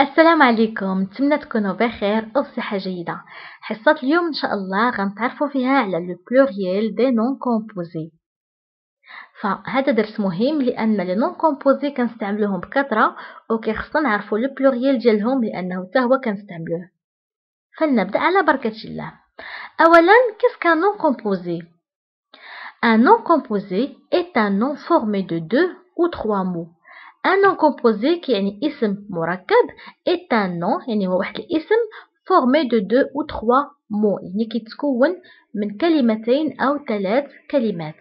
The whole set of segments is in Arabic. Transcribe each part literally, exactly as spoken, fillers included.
السلام عليكم، نتمنى تكونوا بخير او بصحه جيده. حصه اليوم ان شاء الله غنتعرفوا فيها على لو بلوريال دي نون كومبوزي. فهذا درس مهم لان لي نون كومبوزي كنستعملوهم بكثره وكيخصنا نعرفوا لو بلوريال ديالهم لانه حتى هو كنستعملوه. فلنبدا على بركه الله. اولا كيس كان نون كومبوزي؟ Un nom composé est un nom formé de deux ou trois mots. Un nom composé qui est ism murakkab est un nom يعني هو واحد الاسم formé de deux ou trois mots يعني كيتكون من كلمتين أو ثلاث كلمات.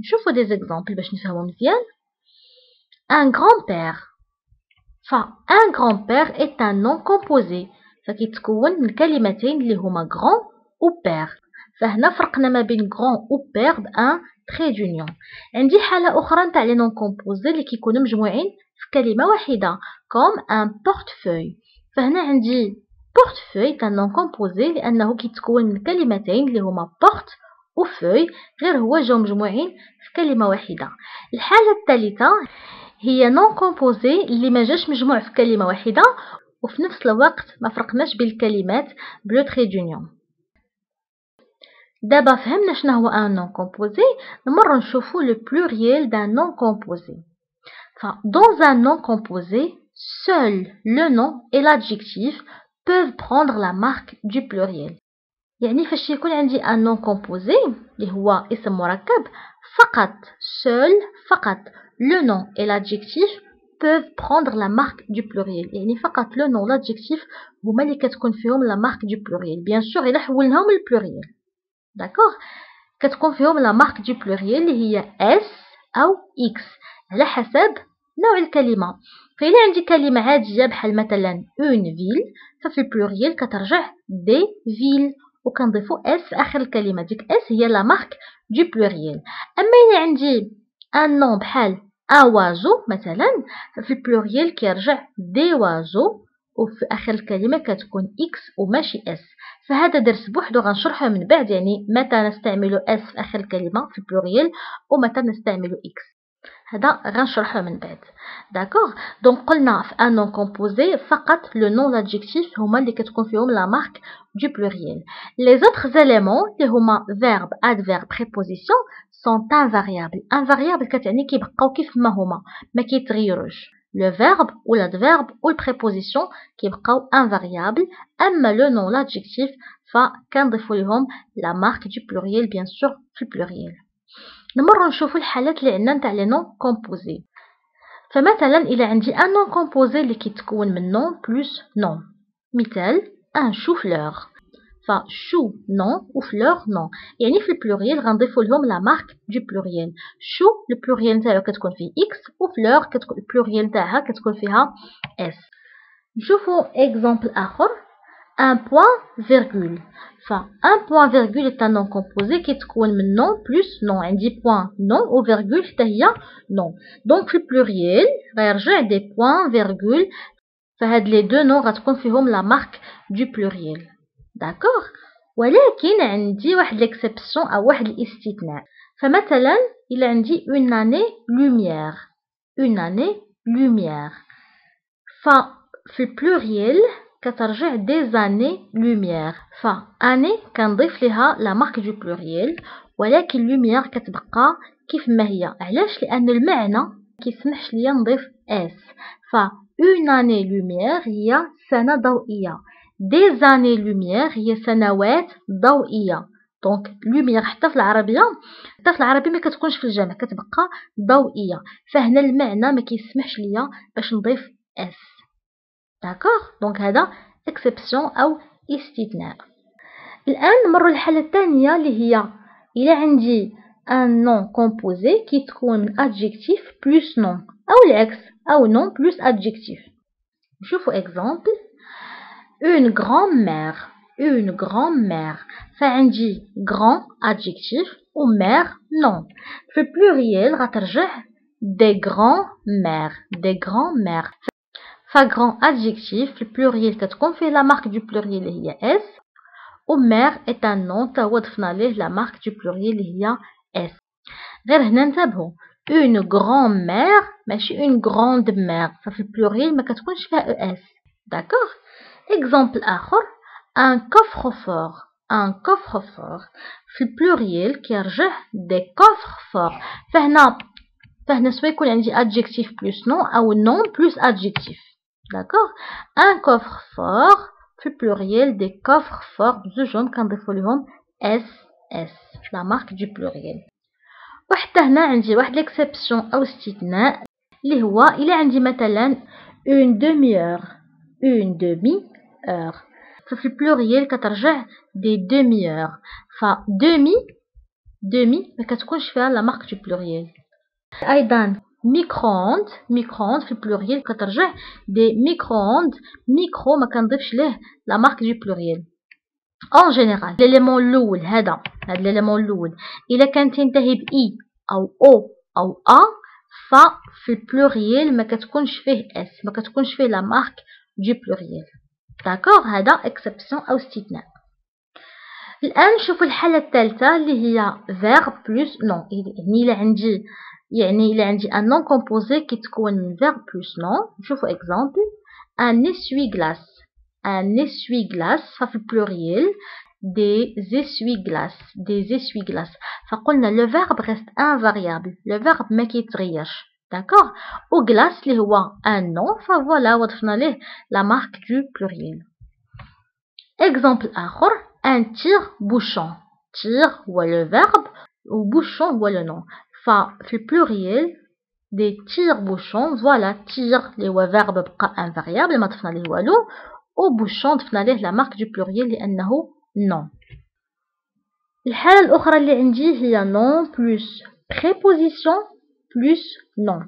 نشوفوا des exemples باش نفهموا مزيان. Un grand-père. فun grand-père est un nom composé فكيتكون من كلمتين اللي هما grand ou père. فهنا فرقنا ما بين grand و père بأن trait d'union. عندي حالة أخرى نتاع لي نون كومبوزي اللي كيكونوا مجموعين في كلمة واحدة comme un portefeuille. فهنا عندي portefeuille تاع نون كومبوزي لأنه كيتكون من كلمتين اللي هما porte و feuille غير هو جاو مجموعين في كلمة واحدة. الحالة الثالثة هي نون كومبوزي اللي ما جاش مجموع في كلمة واحدة وفي نفس الوقت ما فرقناش بين الكلمات بلو تري دونيون. دابا فهمنا شنو هو ان نون كومبوزي، نمر نشوفو لو بلوريال دان نون كومبوزي. ف dans un nom composé seul le nom et l'adjectif peuvent prendre la marque du pluriel. يعني فاش يكون عندي ان نون كومبوزي اللي هو اسم مركب فقط seul فقط le nom et l'adjectif peuvent prendre la marque du pluriel. يعني فقط le nom l'adjectif هما اللي كتكون فيهم la marque du pluriel. bien sûr إلا حولناهم للبلوريال داكوغ كتكون فيهم لا مارك دو بلوريال اللي هي اس او اكس على حسب نوع الكلمه. فإلا عندي كلمه عاديه بحال مثلا اون فيل ففي البلوريال كترجع دي فيل وكنضيفو اس في اخر الكلمه. ديك اس هي لا مارك دو بلوريال. اما الا عندي ان نون بحال اوازو مثلا ففي البلوريال كيرجع دي وازو وفي اخر الكلمه كتكون اكس وماشي اس. فهذا درس بوحدو غنشرحه من بعد يعني متى نستعملو اس في اخر الكلمه في البلوريال ومتى نستعملو اكس. هذا غنشرحه من بعد داكوغ. دونك قلنا في ان نون كومبوزي فقط لو نون لادجيكتيف هما اللي كتكون فيهم لا مارك دو بلوريال. لي زوتر زيليمون اللي هما فيرب ادفيرب بريبوزيسيون سون انفاريابل. انفاريابل كتعني كيبقاو كيف ما هما ما كيتغيروش. Le verbe ou l'adverbe ou la préposition qui sont invariables. Amma le nom, l'adjectif, fa kandifu lihom la marque du pluriel, bien sûr, du pluriel. نمر نشوفو الحالات اللي عندنا نتاع لي نون كومبوزي. فمثلا إلا عندي ان نون كومبوزي اللي كيتكون من نون بلوس نون. مثال ان شو فلور. فشو نون و فلور نون. يعني في البلوريال غنضيفو لهم لا مارك دو بلوريال. شو البلوريال نتاعو كتكون فيه اكس و فلور كتكون البلوريال نتاعها كتكون فيها اس. نشوفو اكزامبل اخر. ان بوان فيرغول. فان بوان فيرغول هي نون كومبوزي كتكون من نون بلس نون. عندي بوان نون و فيرغول حتى هي نون. دونك في البلوريال غيرجع دي بوان فيرغول. فهاد لي دو نون غتكون فيهم لا مارك دو بلوريال. داكوغ. ولكن عندي واحد ليكسيبسيون او واحد الاستثناء. فمثلا الا عندي اون اني لوميير. اون اني لوميير. ففي البلوريال كترجع دي زاني لوميير. فاني كنضيف ليها لا مارك دو بلوريال ولكن لوميير كتبقى كيف ما هي. علاش؟ لان المعنى كيسمحش ليا نضيف اس. ف اون اني لوميير هي سنه ضوئيه. Des années-lumière هي سنوات ضوئية. دونك lumière حتى في العربية حتى في العربية ما كتكونش في الجمع كتبقى ضوئية. فهنا المعنى ما كيسمحش ليا باش نضيف اس. داكوغ. دونك هذا اكسبسيون أو استثناء. الآن نمرو للحالة الثانية اللي هي إلا عندي ان نون كومبوزي كيتكون من adjectif plus nom أو العكس أو nom plus adjectif. نشوفو اكزامبل. Une grand-mère. Une grand-mère. فعندي grand adjectif و mère non. في البلوريال غترجع des grands-mères. Des grands-mères. فgrand adjectif في البلوريال كتكون فيه لا مارك دو بلوريال اللي هي اس. و mère est un nom تا هو ضفنا ليه لا مارك دو بلوريال اللي هي اس. غير هنا نتبهو. Une grand-mère ماشي une grande mère. ففي البلوريال ما كتكونش فيها اس. D'accord? Exemple آخر un coffre-fort. Un coffre-fort في البلوريال كيرجع des coffres-forts. فهنا فهنا سوا يكون عندي adjectif plus nom أو nom plus adjectif. D'accord? Un coffre-fort في البلوريال des coffres-forts. بزوجهم كنضيفو ليهم إس إس. لا مارك دي بلوريال. وحتى هنا عندي واحد l'exception أو استثناء اللي هو إلا عندي مثلا une demi-heure. Une demi-heure. في البلوريال كترجع دي demi-heure. ف demi demi ما كتكونش فيها لا مارك دو بلوريال. أيضا ميكرووند ميكرووند في البلوريال كترجع دي ميكرووند. ميكرو ما كنضيفش ليه لا مارك دو بلوريال. أون جينيرال ليليمون الأول هذا هذا ليليمون الأول إلا كان تنتهي بإي أو أو أو أ ف في البلوريال ما كتكونش فيه إس ما كتكونش فيه لا مارك du pluriel. D'accord? هذا exception أو استثناء. الآن شوفوا الحالة الثالثة اللي هي verb plus nom. يعني إلا عندي يعني إلا عندي un nom composé كتكون من verb plus nom. شوفوا exemple un essuie-glace. Un essuie-glace ففي البلوريال des essuie-glaces. Des essuie-glaces. فقلنا le verbe reste invariable. Le verbe ما كيتغيرش. D'accord? Ou glace, اللي هو un nom. Enfin, voilà, وضفنا ليه la marque du pluriel. Exemple آخر, un tire-bouchon. Tire هو le verbe, ou bouchon هو le nom. Enfin, في pluriel, des tire-bouchons. Voilà, tire, اللي هو verbe بقى invariable, ما ضفنا ليه والو. Ou bouchon, ضفنا ليه la marque du pluriel, لأنه nom. الحالة الأخرى اللي عندي هي nom plus préposition. plus nom.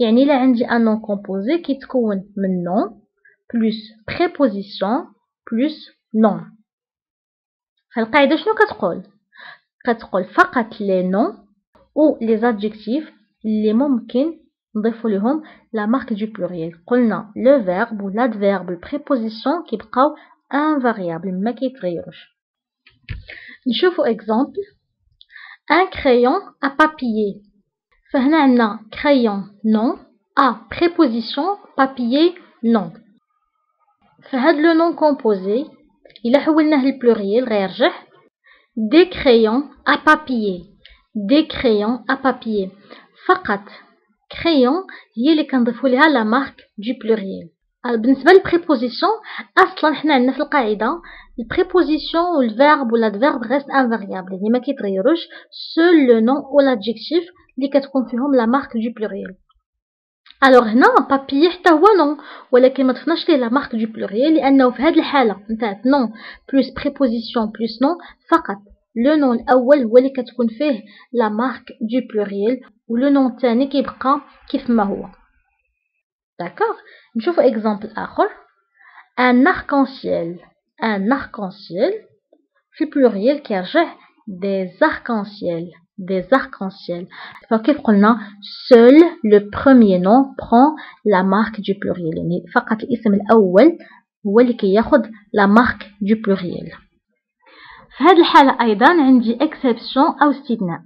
يعني إلا عندي un nom composé كيتكون من nom plus préposition plus nom. فالقاعدة شنو كتقول؟ كتقول فقط les noms ou les adjectifs اللي ممكن نضيفو لهم la marque du pluriel. قلنا le verbe ou l'adverbe préposition كيبقاو invariable ما كيتغيروش. نشوفو exemple un crayon à papier. فهنا عندنا crayon nom à préposition papier nom. فهاد لو نون كومبوزي إلا حولناه للبلوريال غيرجع des crayons à papier. Des crayons à papier. فقط crayon هي اللي كنضيفو ليها لا مارك دو بلوريال. بالنسبة للبريبوزيسيون أصلا حنا عندنا في القاعدة البريبوزيسيون و الفيرب و لادفيرب غيست انفاريابل يعني ما كيتغيروش. سول لو نون و لادجيكتيف اللي كتكون فيهم لا مارك دو بلوريال. الوغ هنا بابيي حتى هو نون ولكن ما ضفناش ليه لا مارك دو بلوريال لأنه في هاد الحالة نتاع نون بلوس بريبوزيسيون بلوس نون فقط لو نون الأول هو اللي كتكون فيه لا مارك دو بلوريال و لو نون الثاني كيبقى كيف ما هو. D'accord? نشوفوا exemple آخر. Un arc-en-ciel. Un arc-en-ciel. في pluriel كيرجع des arc-en-ciel. Des arc-en-ciel. فكيف قلنا seul le premier nom prend la marque du pluriel. يعني فقط الاسم الأول هو اللي كياخد la marque du pluriel. في هذه الحالة أيضا عندي exception أو استثناء.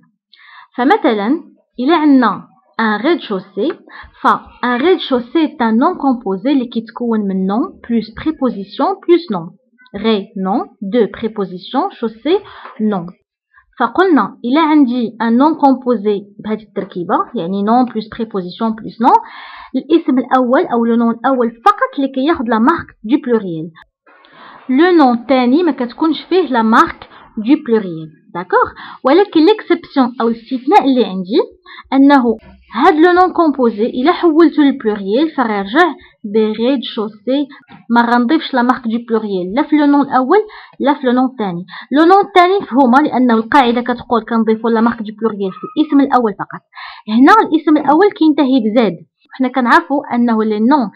فمثلا إلا عندنا un rez-de-chaussée. Fa, un rez-de-chaussée est un nom composé qui تكون من nom plus préposition plus nom. Ré nom, deux préposition, chaussée nom. Fa قلنا إلا عندي un nom composé بهذه التركيبة يعني nom plus préposition plus nom. الاسم الأول أو le nom الأول فقط اللي كياخد la marque du pluriel. Le nom الثاني ما كتكونش فيه la marque du pluriel. D'accord? ولكن l'exception أو الاستثناء اللي عندي أنه هاد لو نون كومبوزي إلا حولتو للبلوريال فغيرجع دي ريد شوسي ما غنضيفش لا مارك دو بلوريال لا في لو نون الأول لا في لو نون الثاني. لو نون الثاني فهما لأنه القاعدة كتقول كنضيفو لا مارك دو بلوريال في الاسم الأول فقط. هنا الاسم الأول كينتهي بزاد. حنا كنعرفو أنه لي نون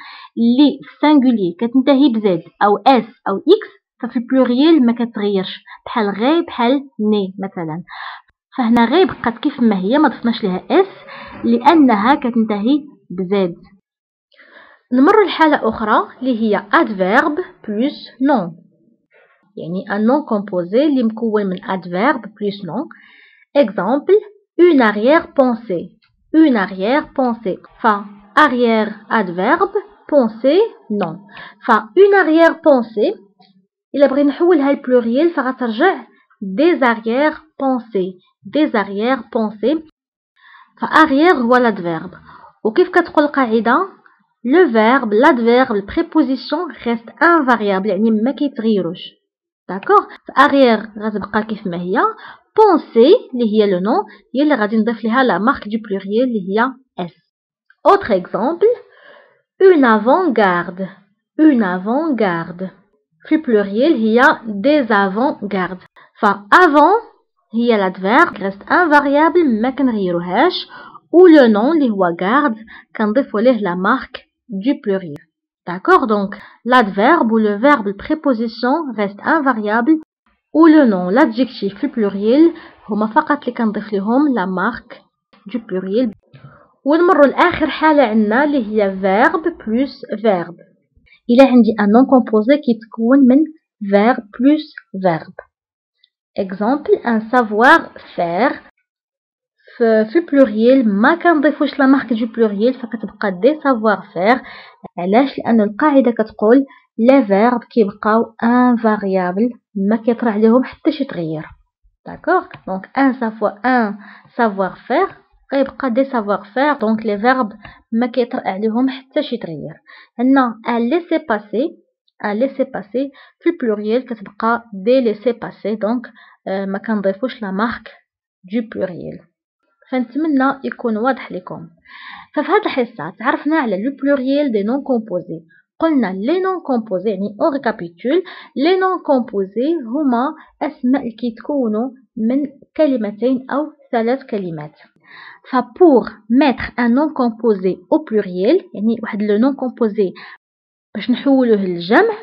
لي سانغولي كتنتهي بزاد أو إس أو إكس ففي البلوريال ما كتغيرش بحال غي بحال ني مثلا. فهنا غي بقات كيف ما هي ما ضفناش لها اس لانها كتنتهي بزاد. نمر لحاله اخرى اللي هي adverb plus nom يعني ان نون كومبوزي اللي مكون من adverb plus nom. اكزامبل une arrière pensée. Une arrière pensée. ف arrière adverb pensée non. فune arrière-pensée إلا بغينا نحولها للبلوريال فغترجع des arrière-pensées. des arrière-pensées. فarrière هو l'adverbe. وكيف كتقول القاعدة le verbe, l'adverbe, la préposition reste invariable يعني ما كيتغيروش. داكوغ فarrière غتبقى كيف ما هي. pensée اللي هي le nom هي اللي غادي نضيف لها la marque du pluriel اللي هي s. autre exemple une avant-garde. une avant-garde. في البلوريال هي des avant-gardes. فavant هي l'adverbe reste invariable ما كنغيروهاش ou le nom اللي هو garde كنضيفو ليه la marque du pluriel. D'accord donc l'adverbe ou le verbe la préposition reste invariable ou le nom l'adjectif في البلوريال هما فقط اللي كنضيف لهم la marque du pluriel. ونمروا لآخر حالة عندنا اللي هي verbe plus verbe. إلا عندي un nom composé كيتكون من verbe plus verbe. Exemple un savoir faire. في البلوريال ما كنضيفوش لا مارك دو بلوريال فكتبقى دي سافوار فير. علاش؟ لأن القاعدة كتقول لي فيرب كيبقاو انفاريابل ما كيطرا عليهم حتى شي تغيير. داكوغ دونك ان سافوا ان سافوار فير غيبقى دي سافوار فير دونك لي فيرب ما كيطرا عليهم حتى شي تغيير. هنا ان ليسي باسي. ان ليسي باسي في البلوريال كتبقى دي ليسي باسي دونك ما كنضيفوش لا مارك دو بلوريال. فنتمنى يكون واضح لكم. ففي هذه الحصة تعرفنا على لو بلوريال دي نون كومبوزي. قلنا لي نون كومبوزي يعني اون ريكابيتول لي نون كومبوزي هما اسماء اللي كيتكونوا من كلمتين او ثلاث كلمات. فبور ميتر ان نون كومبوزي او بلوريال يعني واحد لو نون كومبوزي باش نحولوه للجمع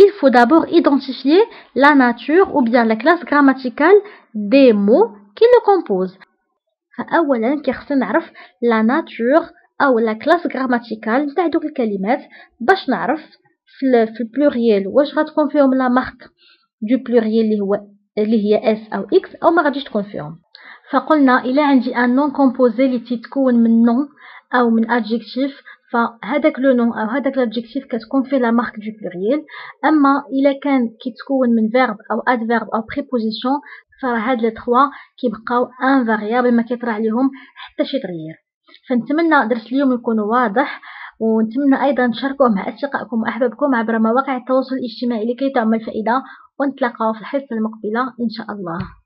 il faut d'abord identifier la nature ou bien la classe grammaticale des mots qui le composent. فأولا كيخصنا نعرف لا ناتور أو لا كلاس غراماتيكال نتاع دوك الكلمات باش نعرف في البلوريال واش غتكون فيهم لا مارك دو بلوريال اللي هو اللي هي اس أو اكس أو ما غاديش تكون فيهم. فقلنا إلا عندي ان نون كومبوزي اللي تتكون من نون أو من ادجيكتيف فهذاك لو نون أو هذاك الادجيكتيف كتكون فيه لا مارك دو بلوريال. أما إلا كان كيتكون من فيرب أو ادفيرب أو بريبوزيسيون فراه هاد لي تخوا كيبقاو انفاريابل ما كيطرا عليهم حتى شي تغيير. فنتمنى درس اليوم يكون واضح ونتمنى ايضا تشاركوه مع اصدقائكم واحبابكم عبر مواقع التواصل الاجتماعي لكي تعم الفائده. ونتلاقاو في الحصه المقبله ان شاء الله.